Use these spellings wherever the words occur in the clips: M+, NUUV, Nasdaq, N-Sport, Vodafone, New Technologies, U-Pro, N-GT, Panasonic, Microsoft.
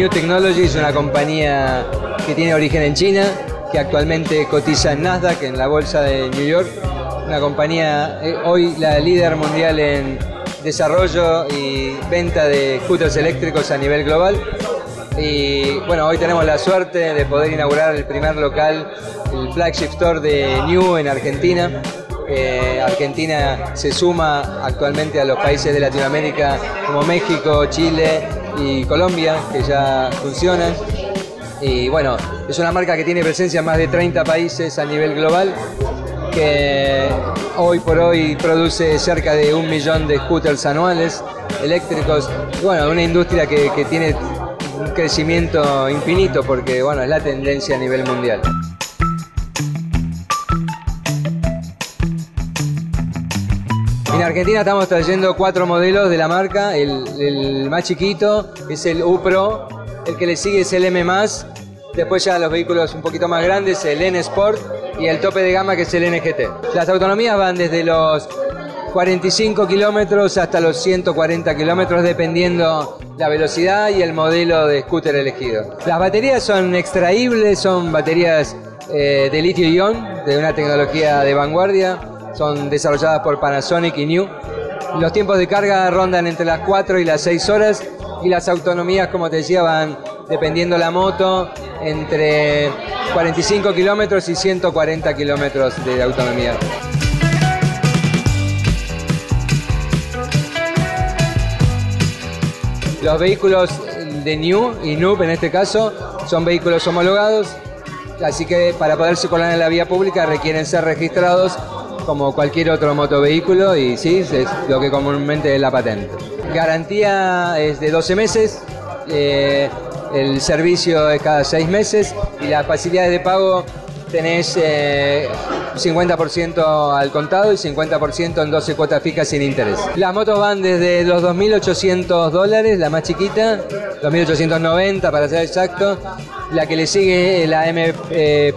New Technologies es una compañía que tiene origen en China, que actualmente cotiza en Nasdaq, en la bolsa de New York. Una compañía, hoy la líder mundial en desarrollo y venta de scooters eléctricos a nivel global. Y bueno, hoy tenemos la suerte de poder inaugurar el primer local, el flagship store de New en Argentina. Argentina se suma actualmente a los países de Latinoamérica como México, Chile y Colombia, que ya funcionan. Y bueno, es una marca que tiene presencia en más de 30 países a nivel global, que hoy por hoy produce cerca de 1 millón de scooters anuales eléctricos. Bueno, una industria que tiene un crecimiento infinito porque, bueno, es la tendencia a nivel mundial. En Argentina estamos trayendo 4 modelos de la marca. El más chiquito es el U-Pro, el que le sigue es el M+, después ya los vehículos un poquito más grandes, el N-Sport, y el tope de gama que es el N-GT. Las autonomías van desde los 45 kilómetros hasta los 140 kilómetros, dependiendo la velocidad y el modelo de scooter elegido. Las baterías son extraíbles, son baterías de litio-ion, de una tecnología de vanguardia. Son desarrolladas por Panasonic y New. Los tiempos de carga rondan entre las 4 y las 6 horas y las autonomías, como te decía, van, dependiendo la moto, entre 45 kilómetros y 140 kilómetros de autonomía. Los vehículos de New y NUUV en este caso son vehículos homologados, así que para poder circular en la vía pública requieren ser registrados como cualquier otro motovehículo, y sí, es lo que comúnmente es la patente. Garantía es de 12 meses, el servicio es cada 6 meses y las facilidades de pago tenés 50% al contado y 50% en 12 cuotas fijas sin interés. Las motos van desde los $2.800, la más chiquita, 2.890 para ser exacto. La que le sigue, la M+, tiene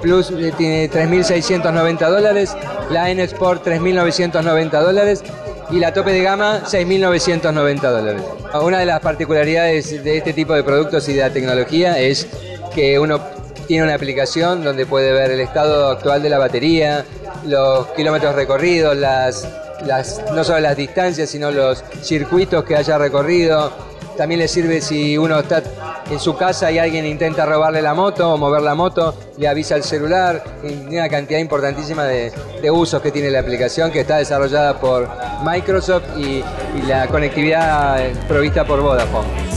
$3.690, la N-Sport $3.990 y la tope de gama $6.990. Una de las particularidades de este tipo de productos y de la tecnología es que uno tiene una aplicación donde puede ver el estado actual de la batería, los kilómetros recorridos, no solo las distancias, sino los circuitos que haya recorrido. También le sirve si uno está en su casa y alguien intenta robarle la moto o mover la moto, le avisa al celular. Tiene una cantidad importantísima de usos que tiene la aplicación, que está desarrollada por Microsoft y la conectividad provista por Vodafone.